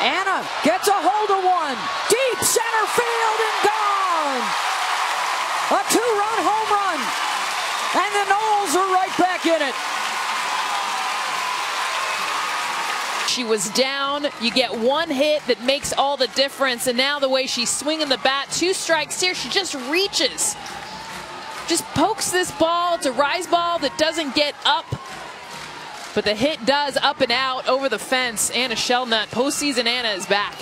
Anna gets a hold of one. Deep center field and gone. A two-run home run. And the Noles are right back in it. She was down. You get one hit that makes all the difference. And now the way she's swinging the bat, two strikes here, she just reaches. Just pokes this ball. It's a rise ball that doesn't get up. But the hit does, up and out over the fence. Anna Shellnut, postseason Anna, is back.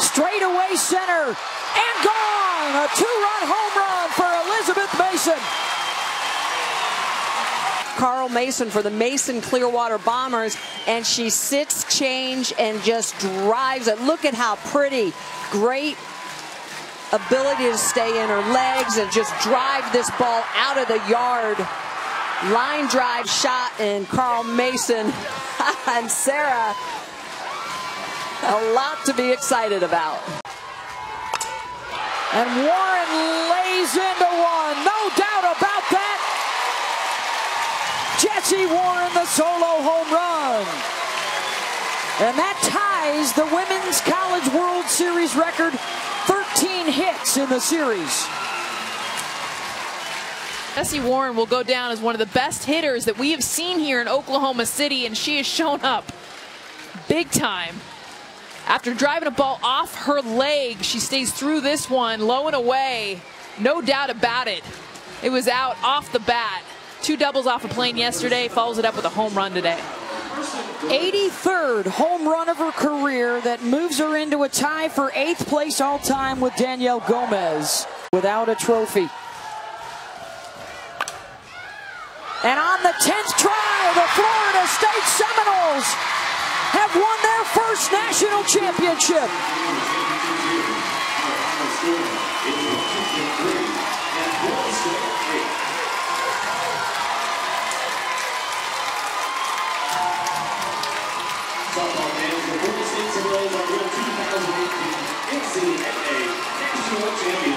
Straight away center and gone. A two-run home run for Elizabeth Mason. Carl Mason for the Mason Clearwater Bombers, and she sits change and just drives it. Look at how pretty. Great ability to stay in her legs and just drive this ball out of the yard. Line drive shot, and Carl Mason and Sarah, a lot to be excited about. And Warren lays into one, no doubt about that. Jessi Warren, the solo home run. And that ties the Women's College World Series record, 13 hits in the series. Bessie Warren will go down as one of the best hitters that we have seen here in Oklahoma City, and she has shown up big time. After driving a ball off her leg, she stays through this one, low and away. No doubt about it. It was out off the bat. Two doubles off a plane yesterday, follows it up with a home run today. 83rd home run of her career that moves her into a tie for 8th place all time with Danielle Gomez without a trophy. And on the 10th try, the Florida State Seminoles have won their first national championship. The World Series of 2018 NCAA National Championship.